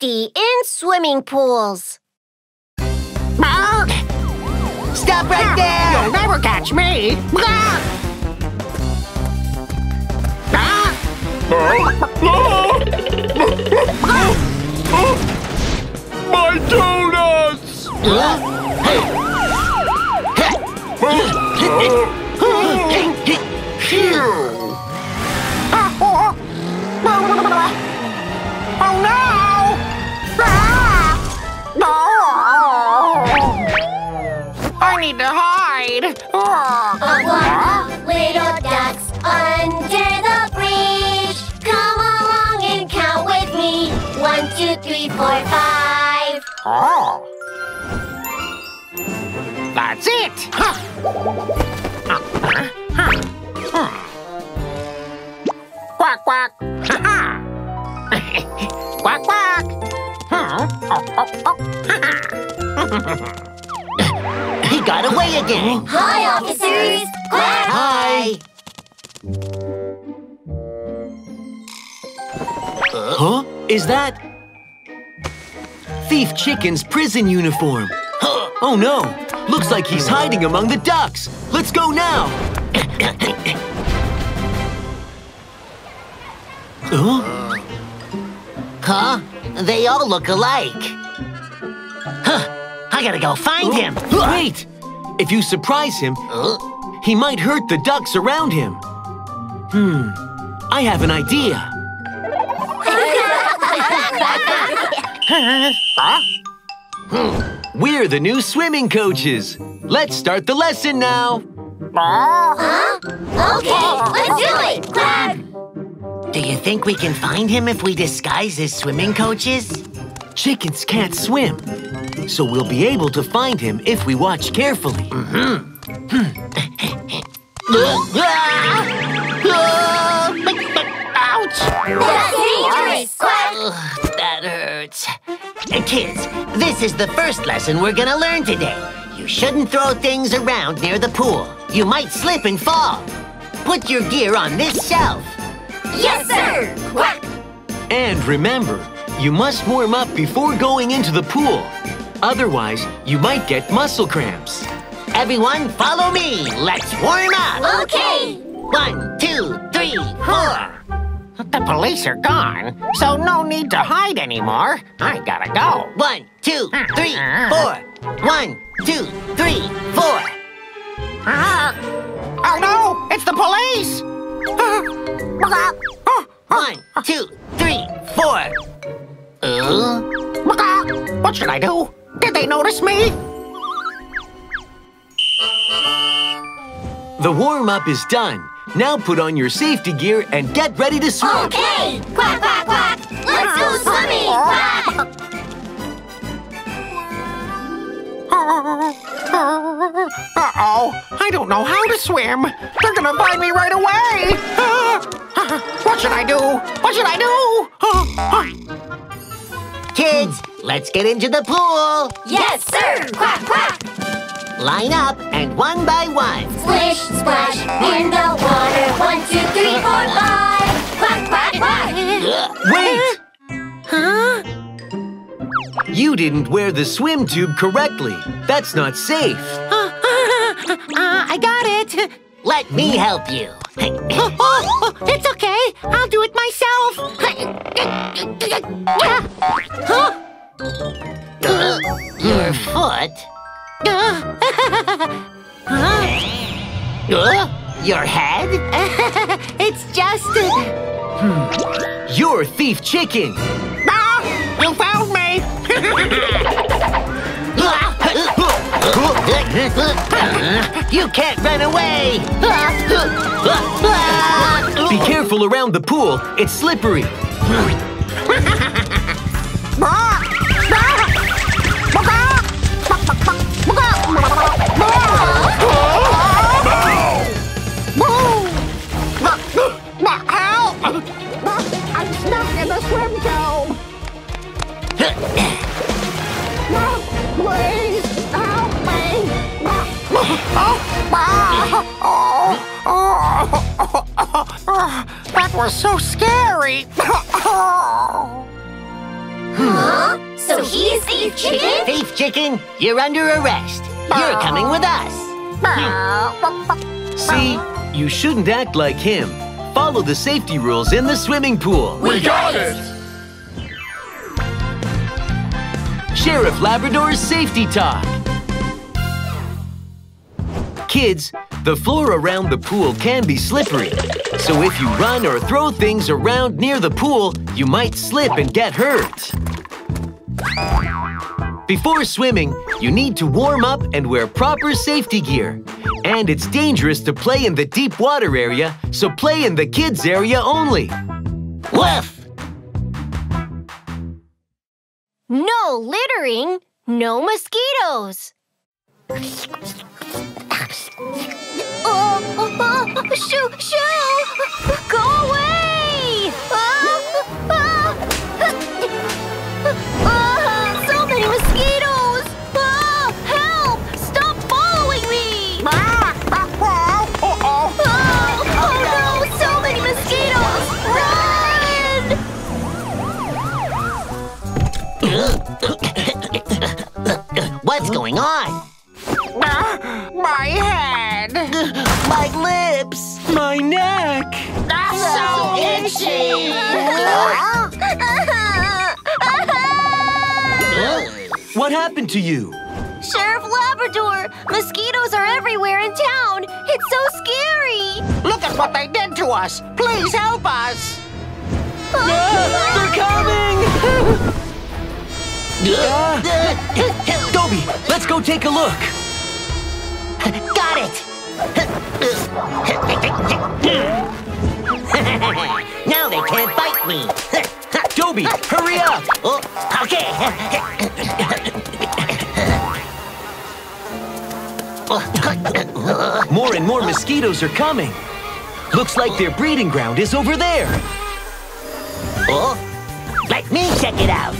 safety in swimming pools. Stop right there! You'll never catch me! My donuts! Oh no! I need to hide! Walk, little ducks, under the bridge! Come along and count with me! 1, 2, 3, 4, 5! Oh! That's it! Quack, quack! Quack, quack! He got away again! Hi, officers! Quack! Hi! Huh? Is that... Thief Chicken's prison uniform? Oh no! Looks like he's hiding among the ducks! Let's go now! Huh? They all look alike. Huh! I gotta go find him! Wait! If you surprise him, he might hurt the ducks around him. I have an idea. We're the new swimming coaches. Let's start the lesson now. Okay, let's do it! Clap! Do you think we can find him if we disguise as swimming coaches? Chickens can't swim, so we'll be able to find him if we watch carefully. Ouch! That's dangerous! That hurts. Kids, this is the first lesson we're gonna learn today. You shouldn't throw things around near the pool. You might slip and fall. Put your gear on this shelf. Yes, sir! Quack! And remember, you must warm up before going into the pool. Otherwise, you might get muscle cramps. Everyone, follow me. Let's warm up. Okay! 1, 2, 3, 4. The police are gone, so no need to hide anymore. I gotta go. 1, 2, 3, 4. 1, 2, 3, 4. Oh no! It's the police! 1, 2, 3, 4. What should I do? Did they notice me? The warm-up is done. Now put on your safety gear and get ready to swim. Okay! Quack, quack, quack! Let's go swimming! Uh-oh! I don't know how to swim. They're gonna find me right away! What should I do? What should I do? Kids, let's get into the pool! Yes, sir! Quack, quack! Line up and one by one. Splish, splash, in the water. 1, 2, 3, 4, 5. Quack, quack, quack! Wait! Huh? You didn't wear the swim tube correctly. That's not safe. I got it. Let me help you. It's okay. I'll do it myself. Your foot? Your head? It's just... You're Thief Chicken. You found me! You can't run away! Be careful around the pool, it's slippery. I'm stuck in the swim tube! Please help me! That was so scary! Huh? So he's Thief Chicken? Thief Chicken, you're under arrest. You're coming with us. See, you shouldn't act like him. Follow the safety rules in the swimming pool. We got it! Sheriff Labrador's Safety Talk. Kids, the floor around the pool can be slippery. So if you run or throw things around near the pool, you might slip and get hurt. Before swimming, you need to warm up and wear proper safety gear. And it's dangerous to play in the deep water area, so play in the kids' area only. Woof! No littering, no mosquitoes. Shoo, shoo! Go away! So many mosquitoes! Help! Stop following me! Oh no! So many mosquitoes! Run! What's going on? My head! My lips! My neck! That's so itchy! What happened to you? Sheriff Labrador! Mosquitoes are everywhere in town! It's so scary! Look at what they did to us! Please help us! They're coming! Dobby, let's go take a look! Got it! Now they can't bite me! Toby, hurry up! Oh, okay! More and more mosquitoes are coming! Looks like their breeding ground is over there! Oh, let me check it out!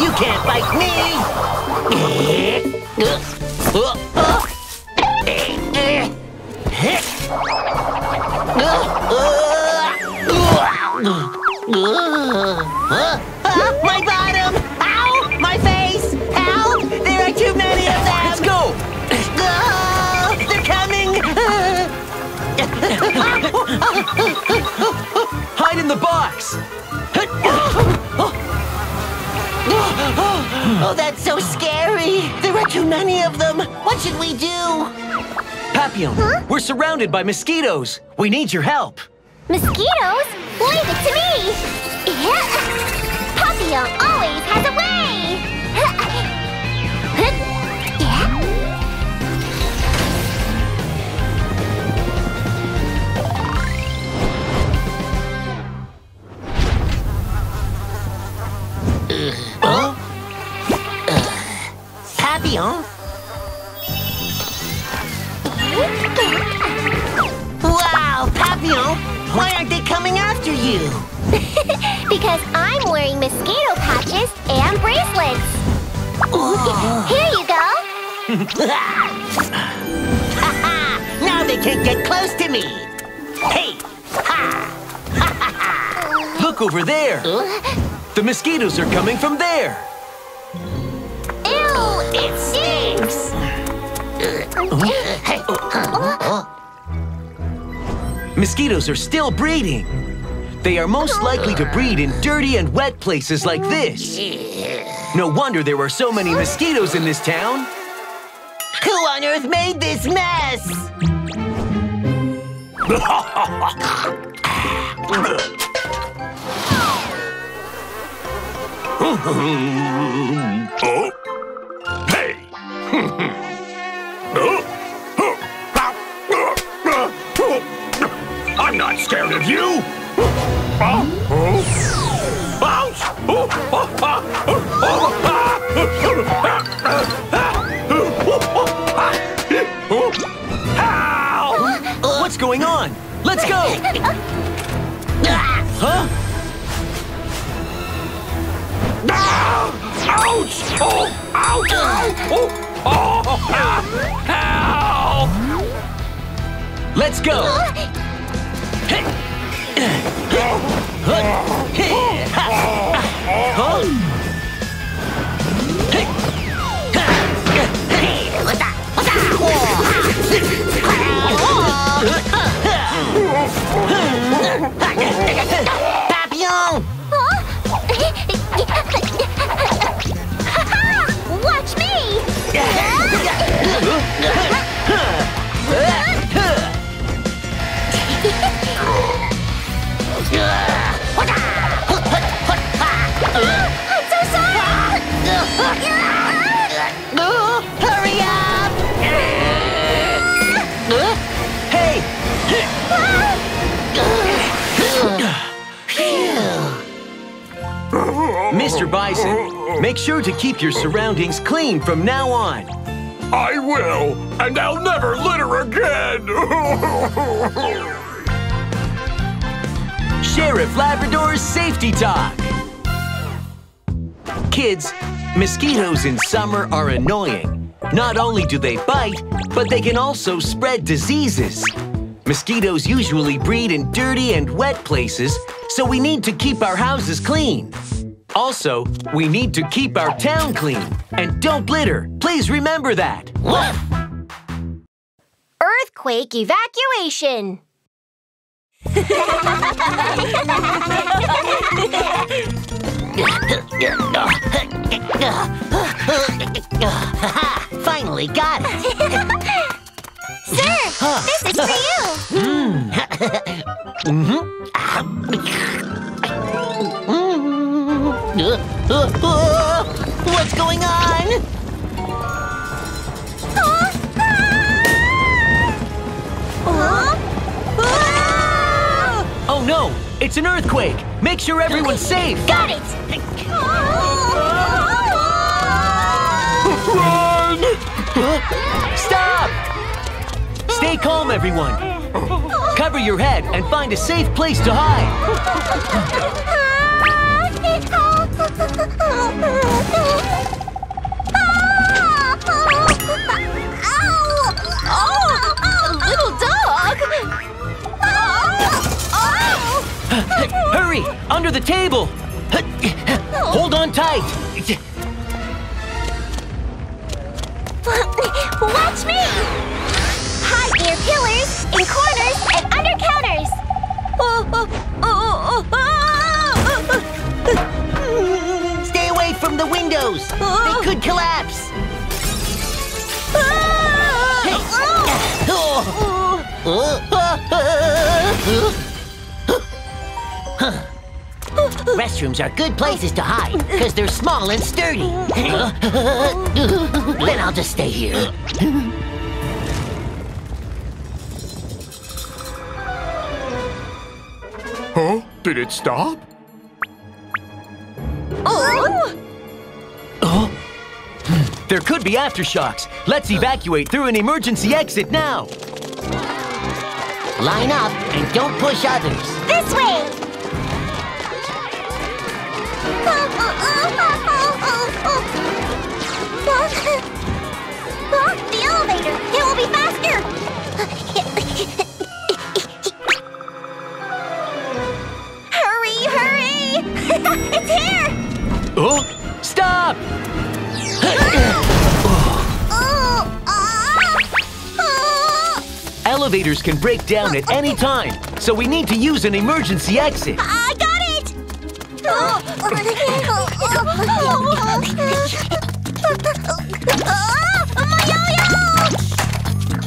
You can't bite me! My bottom! Ow! My face! Ow! There are too many of them! Let's go! They're coming! Hide in the box! Oh, that's so scary! There are too many of them! What should we do? Papio, we're surrounded by mosquitoes! We need your help! Mosquitoes? Leave it to me! Papio always has a way! Papio? Wow, Papio! Why aren't they coming after you? Because I'm wearing mosquito patches and bracelets. Here you go. Now they can't get close to me. Hey! Ha! Look over there. The mosquitoes are coming from there. It stinks! Mosquitoes are still breeding. They are most likely to breed in dirty and wet places like this. No wonder there are so many mosquitoes in this town. Who on earth made this mess? Oh? I'm not scared of you! What's going on? Let's go! Ouch! Oh! Ouch! Oh! Oh! Ow! Let's go! Hey! Papio! Watch me! I'm so sorry! Hurry up! Hey! Mr. Bison, make sure to keep your surroundings clean from now on. I will, and I'll never litter again! Sheriff Labrador's Safety Talk. Kids, mosquitoes in summer are annoying. Not only do they bite, but they can also spread diseases. Mosquitoes usually breed in dirty and wet places, so we need to keep our houses clean. Also, we need to keep our town clean. And don't litter. Please remember that. Earthquake evacuation. Finally got it. Sir, this is for you. What's going on? Oh no! It's an earthquake! Make sure everyone's safe! Got it! Run! Stop! Stay calm, everyone! Cover your head and find a safe place to hide! Oh! Little dog! Hurry! Under the table! Hold on tight! Watch me! Hide near pillars, in corners, and under counters! Stay away from the windows! They could collapse! Huh. Restrooms are good places to hide, because they're small and sturdy. Then I'll just stay here. Huh? Did it stop? Oh! Oh. There could be aftershocks. Let's evacuate through an emergency exit now. Line up and don't push others. This way! The elevator! It will be faster! Hurry, hurry! It's here! Oh! Stop! Elevators can break down at any time, so we need to use an emergency exit. I got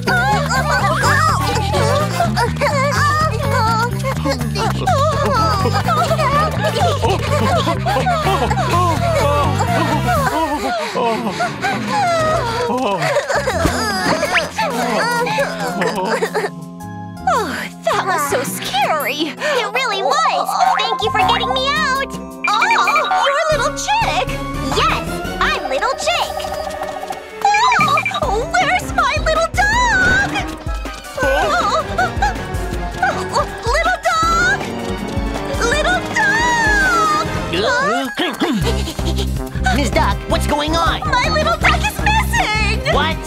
Oh, that was so scary. It really was. Thank you for getting me out. You're Little Chick! Yes, I'm Little Chick! Oh, where's my little dog? Little dog! Little dog! Ms. Duck, what's going on? My little duck is missing! What?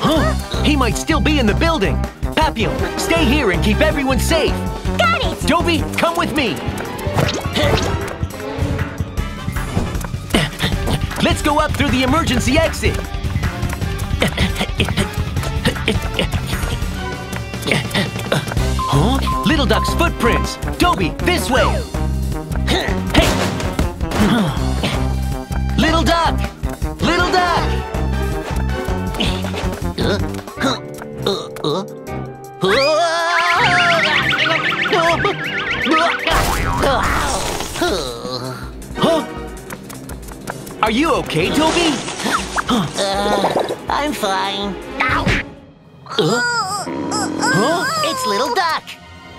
Huh? He might still be in the building. Papio, stay here and keep everyone safe. Got it! Dobby, come with me. Let's go up through the emergency exit. Huh? Little Duck's footprints. Dobby, this way. Hey. Little Duck. Little Duck. Huh? Are you okay, Toby? I'm fine. Ow. Huh? It's Little Duck.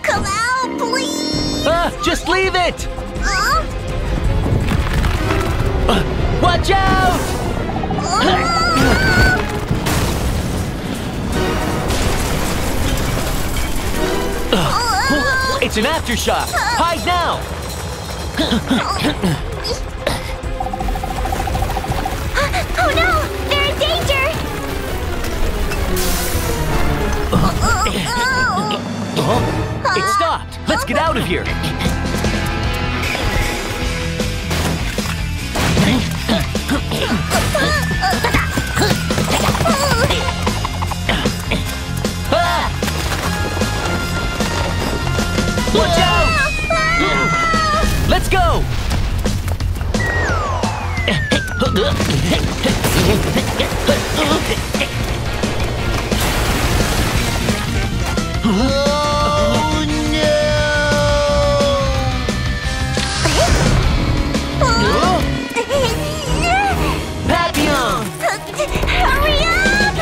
Come out, please. Just leave it. Watch out! It's an aftershock. Hide now. Oh no! They're in danger! It stopped! Let's get out of here! Watch out! Let's go! Oh no! Papio! Hurry up!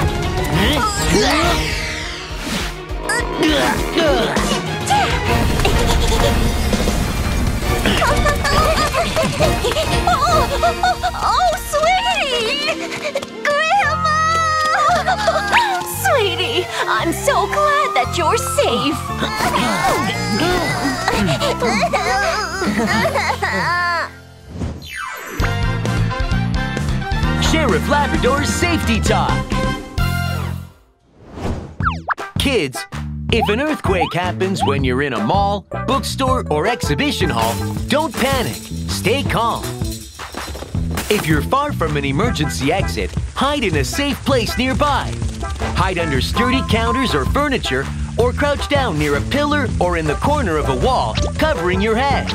Oh, sweetie! Grandma! Sweetie, I'm so glad that you're safe. Sheriff Labrador's Safety Talk. Kids, if an earthquake happens when you're in a mall, bookstore, or exhibition hall, don't panic. Stay calm. If you're far from an emergency exit, hide in a safe place nearby. Hide under sturdy counters or furniture, or crouch down near a pillar or in the corner of a wall, covering your head.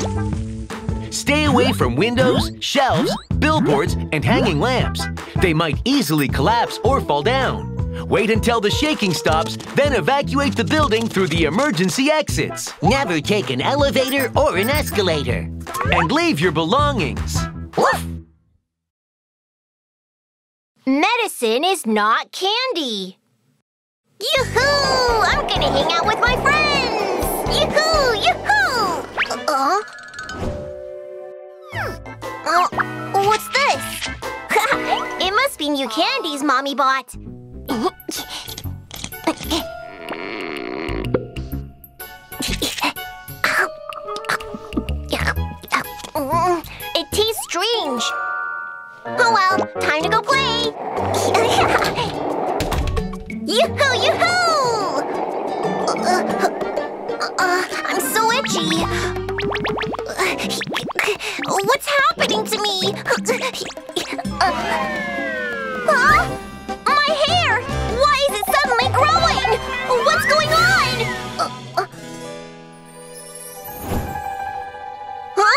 Stay away from windows, shelves, billboards, and hanging lamps. They might easily collapse or fall down. Wait until the shaking stops, then evacuate the building through the emergency exits. Never take an elevator or an escalator. And leave your belongings. Woof! Medicine is not candy. Yoo-hoo! I'm gonna hang out with my friends! Yoo-hoo! Yoo-hoo! What's this? It must be new candies Mommy bought. It tastes strange. Oh well, time to go play! Yoo-hoo, yoo-hoo! I'm so itchy! What's happening to me? Huh? My hair! Why is it suddenly growing? What's going on? Huh?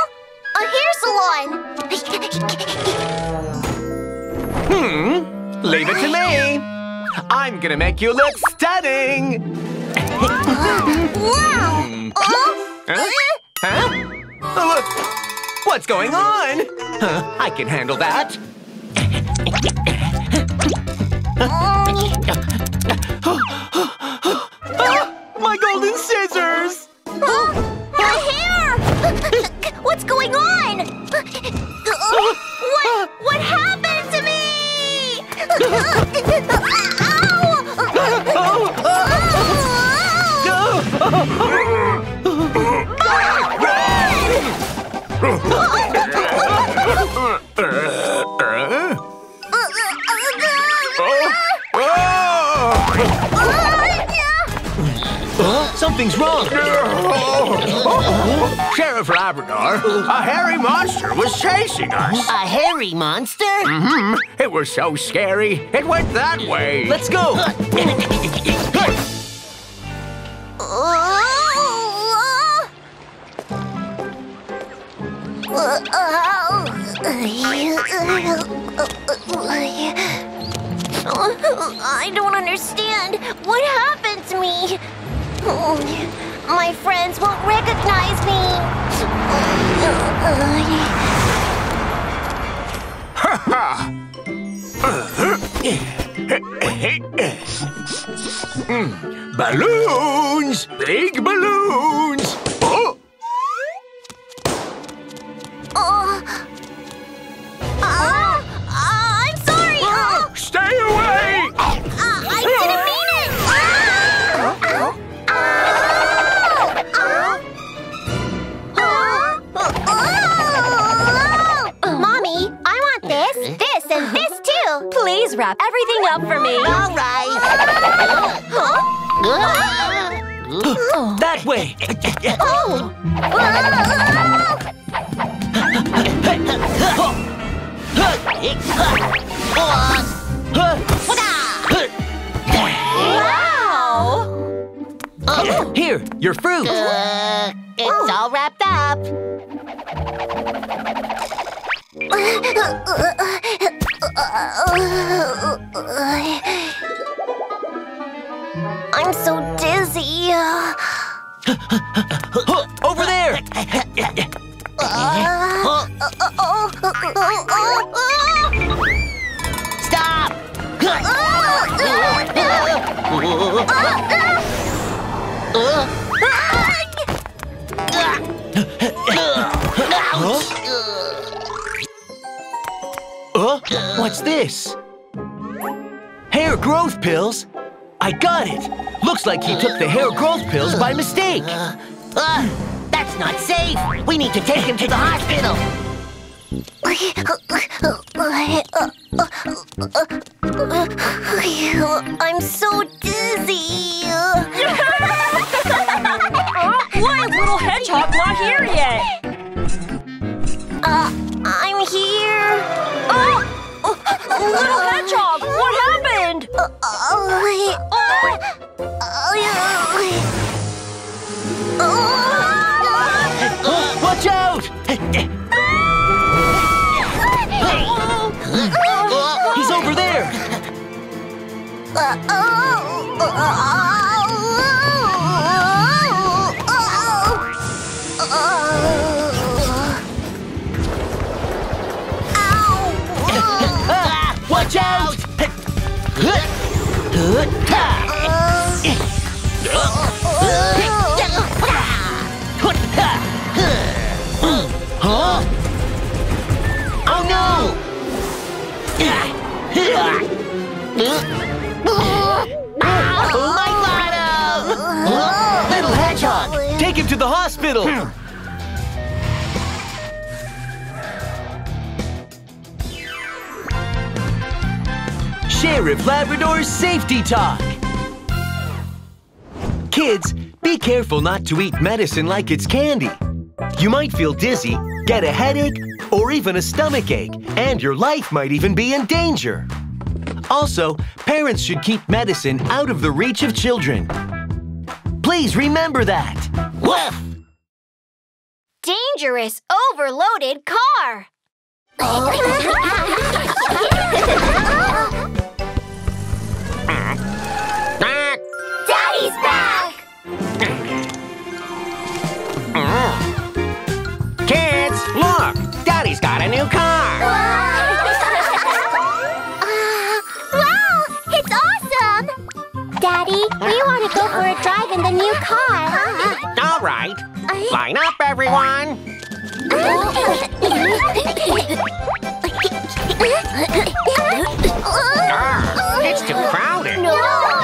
A hair salon! Leave it to me. I'm gonna make you look stunning. Wow! Look, what's going on? I can handle that. My golden scissors! My hair! What's going on? What happened to me? Something's wrong. Sheriff Labrador, a hairy monster was chasing us. A hairy monster? Mm-hmm. It was so scary, it went that way. Let's go. I don't understand. What happened to me? My friends won't recognize me. Balloons! Big balloons! Oh! I'm sorry! Stay away! I didn't mean it! Mommy, I want this, and this too! Please wrap everything up for me! All right! That way! Wow! Here, your fruit. It's all wrapped up. I'm so dizzy. Over there. Stop! What's this? Hair growth pills? I got it! Looks like he took the hair growth pills by mistake! That's not safe! We need to take him to the hospital! I'm so dizzy. Why is little hedgehog not here yet? I'm here. Little hedgehog, what happened? Watch out! He's over there! Watch out! Oh no! My bottom! Little hedgehog, take him to the hospital! Sheriff Labrador's Safety Talk! Kids, be careful not to eat medicine like it's candy. You might feel dizzy, get a headache, or even a stomach ache, and your life might even be in danger. Also, parents should keep medicine out of the reach of children. Please remember that. Woof! Dangerous overloaded car. Daddy's back! Kids, look! Daddy's got a new car! Wow! It's awesome! Daddy, we want to go for a drive in the new car. All right. Line up, everyone. It's too crowded. No,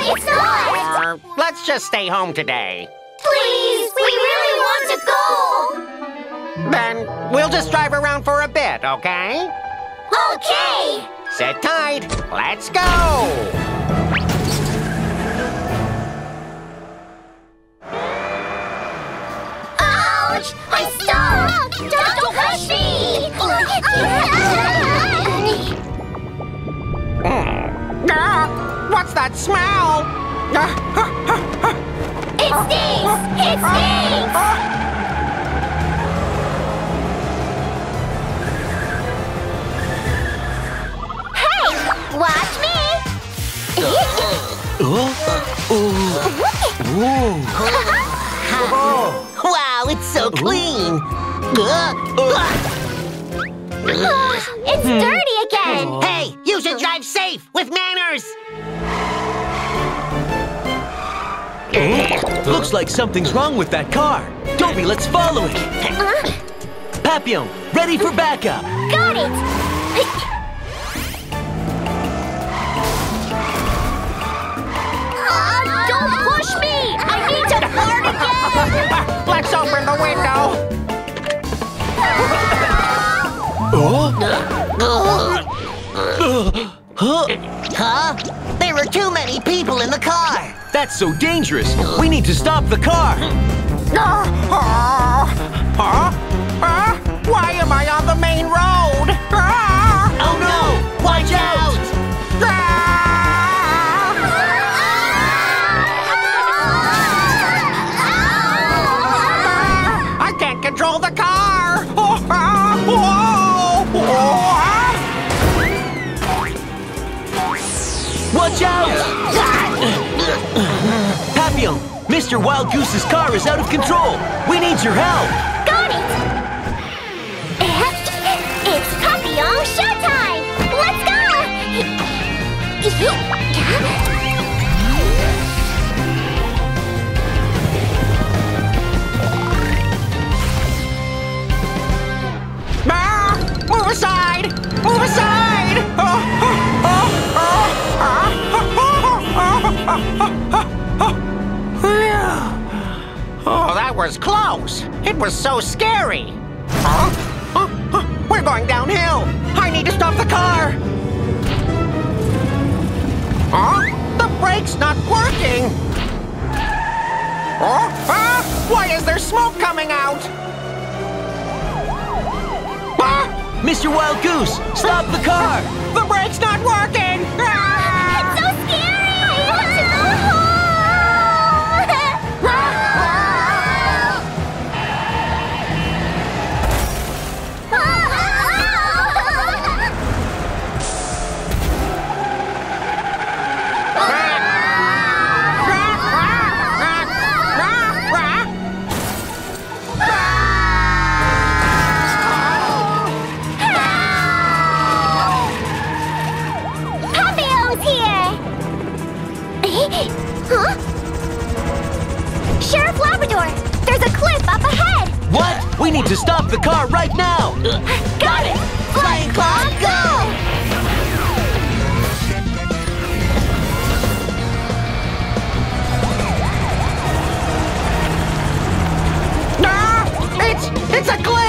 it's not. Let's just stay home today. Please, we really want to go. Then we'll just drive around for a bit, okay? Okay! Sit tight. Let's go! Don't push me! What's that smell? It stinks! It stinks! Hey! Watch me! Wow, it's so clean! It's dirty again! Hey, you should drive safe with manners! Looks like something's wrong with that car. Toby, let's follow it. Papio, ready for backup. Got it. Don't push me. I need to fart again. Let's open the window. Huh? There are too many people in the car. That's so dangerous! We need to stop the car! Why am I on the main road? Oh no! Watch out! I can't control the car! Watch out! Papio, Mr. Wild Goose's car is out of control. We need your help. Got it. It's Papio showtime. Let's go. Move aside. Move aside. Oh, that was close. It was so scary. We're going downhill. I need to stop the car. The brake's not working. Why is there smoke coming out? Mr. Wild Goose, stop the car. The brake's not working. Sheriff Labrador, there's a cliff up ahead! What? We need to stop the car right now! Got it! Flying Cloud, go! It's a cliff!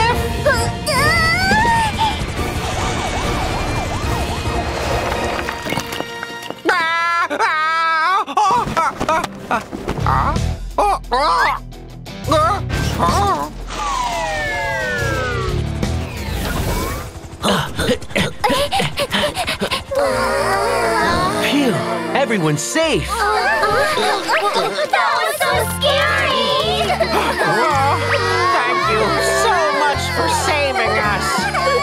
Phew, everyone's safe. That was so scary. Thank you so much for saving us.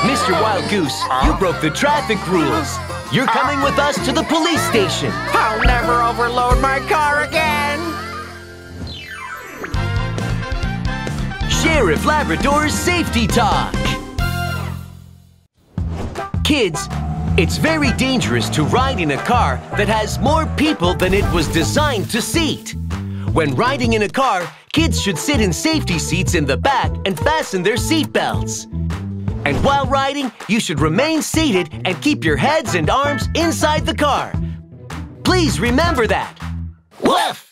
Mr. Wild Goose, you broke the traffic rules. You're coming with us to the police station. I'll never overload my car again. Sheriff Labrador's Safety Talk. Kids, it's very dangerous to ride in a car that has more people than it was designed to seat. When riding in a car, kids should sit in safety seats in the back and fasten their seatbelts. And while riding, you should remain seated and keep your heads and arms inside the car. Please remember that. Woof!